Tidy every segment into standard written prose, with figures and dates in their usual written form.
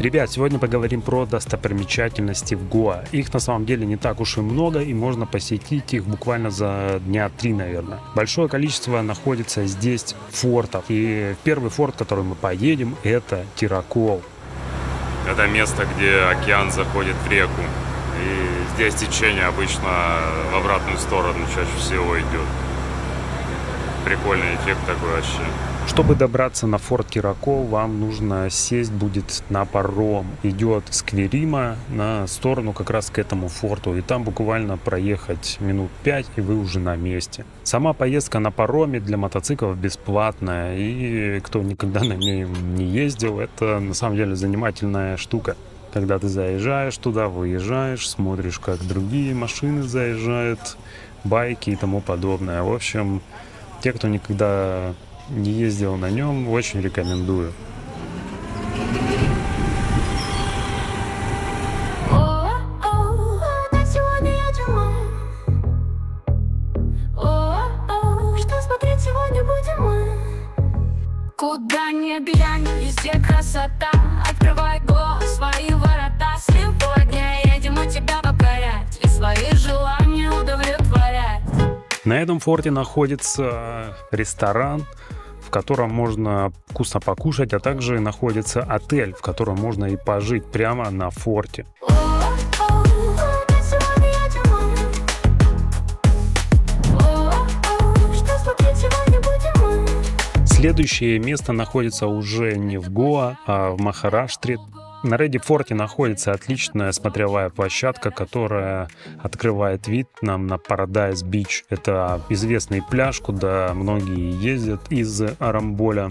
Ребят, сегодня поговорим про достопримечательности в Гоа. Их на самом деле не так уж и много, и можно посетить их буквально за дня 3, наверное. Большое количество находится здесь фортов. И первый форт, в который мы поедем, это Тиракол. Это место, где океан заходит в реку. И здесь течение обычно в обратную сторону чаще всего идет. Прикольный эффект такой вообще. Чтобы добраться на форт Тиракол, вам нужно сесть будет на паром. Идет с Кверима на сторону как раз к этому форту. И там буквально проехать минут 5, и вы уже на месте. Сама поездка на пароме для мотоциклов бесплатная. И кто никогда на ней не ездил, это на самом деле занимательная штука. Когда ты заезжаешь туда, выезжаешь, смотришь, как другие машины заезжают, байки и тому подобное. В общем, те, кто никогда не ездил на нем, очень рекомендую. Что смотреть сегодня будем мы? Куда ни глянь, везде красота. Открывай Гоа, свои ворота. Сегодня едем мы тебя покорять и свои желания удовлетворять. На этом форте находится ресторан, в котором можно вкусно покушать, а также находится отель, в котором можно и пожить прямо на форте. Следующее место находится уже не в Гоа, а в Махараштре. На Реди Форте находится отличная смотровая площадка, которая открывает вид нам на Парадайз Бич. Это известный пляж, куда многие ездят из Арамболя.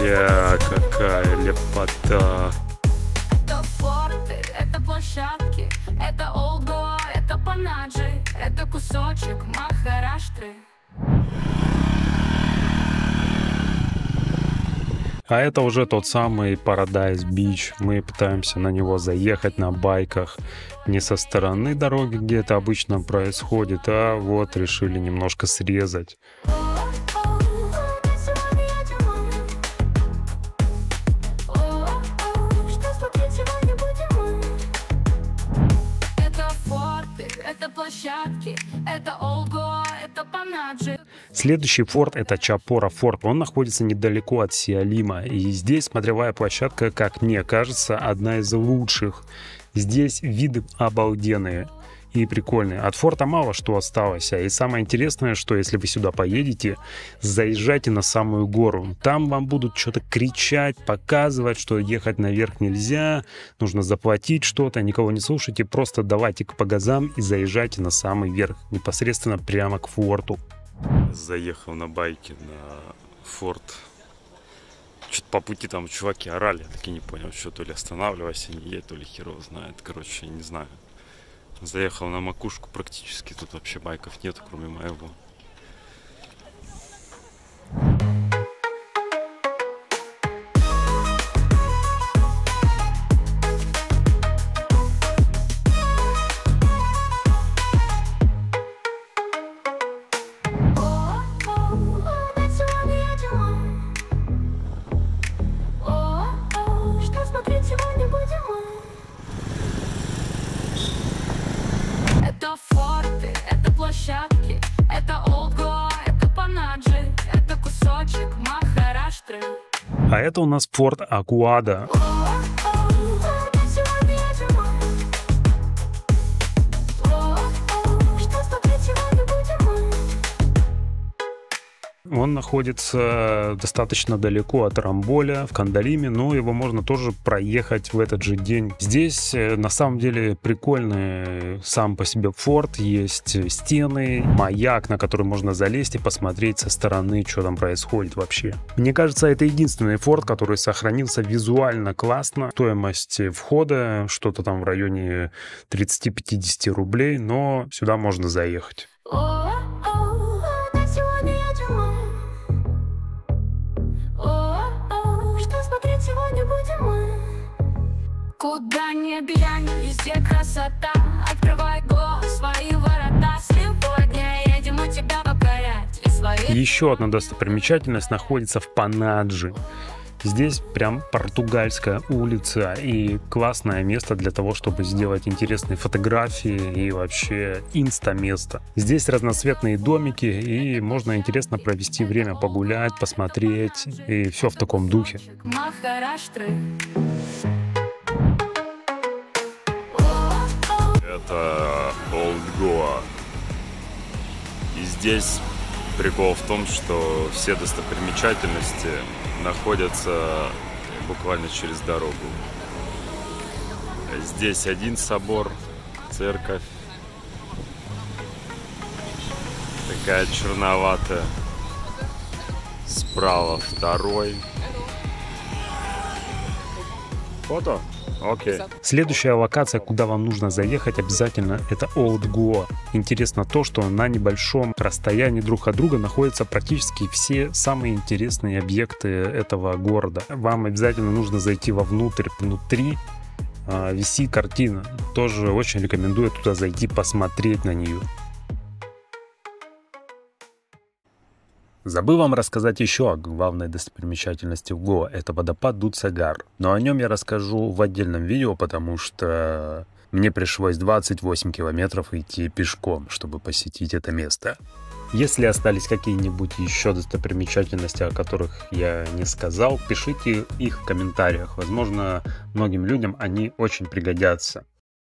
Бля, какая лепота! Это форты, это площадки, это Олд Гоа, это Панаджи, это кусочек Махараштры. А это уже тот самый Парадайз Бич. Мы пытаемся на него заехать на байках не со стороны дороги, где это обычно происходит, а вот решили немножко срезать. Следующий форт — это Чапора Форт. Он находится недалеко от Сиолима. И здесь смотровая площадка, как мне кажется, одна из лучших. Здесь виды обалденные и прикольные. От форта мало что осталось. И самое интересное, что если вы сюда поедете, заезжайте на самую гору. Там вам будут что-то кричать, показывать, что ехать наверх нельзя, нужно заплатить что-то. Никого не слушайте, просто давайте-ка по газам и заезжайте на самый верх, непосредственно прямо к форту. Заехал на байке на форт. Что-то по пути там чуваки орали, я так и не понял, что то ли останавливайся, не едь, то ли херово знает. Короче, не знаю. Заехал на макушку практически, тут вообще байков нет, кроме моего. А это у нас форт Акуада. Он находится достаточно далеко от Рамболя, в Кандалиме, но его можно тоже проехать в этот же день. Здесь на самом деле прикольный сам по себе форт, есть стены, маяк, на который можно залезть и посмотреть со стороны, что там происходит вообще. Мне кажется, это единственный форт, который сохранился визуально классно. Стоимость входа что-то там в районе 30-50 рублей, но сюда можно заехать. Куда ни глянь, везде красота. Открывай Гоа, свои ворота. Сегодня едем мы тебя покорять. Еще одна достопримечательность находится в Панаджи. Здесь прям португальская улица и классное место для того, чтобы сделать интересные фотографии и вообще инста-место. Здесь разноцветные домики и можно интересно провести время, погулять, посмотреть и все в таком духе. Махараштра. Это Олд Гоа. И здесь прикол в том, что все достопримечательности находятся буквально через дорогу. Здесь один собор, церковь, такая черноватая. Справа второй. Фото? Okay. Следующая локация, куда вам нужно заехать обязательно, это Олд Гоа. Интересно то, что на небольшом расстоянии друг от друга находятся практически все самые интересные объекты этого города. Вам обязательно нужно зайти вовнутрь, внутри висит картина. Тоже очень рекомендую туда зайти, посмотреть на нее. Забыл вам рассказать еще о главной достопримечательности в Гоа. Это водопад Дуцагар. Но о нем я расскажу в отдельном видео, потому что мне пришлось 28 километров идти пешком, чтобы посетить это место. Если остались какие-нибудь еще достопримечательности, о которых я не сказал, пишите их в комментариях. Возможно, многим людям они очень пригодятся.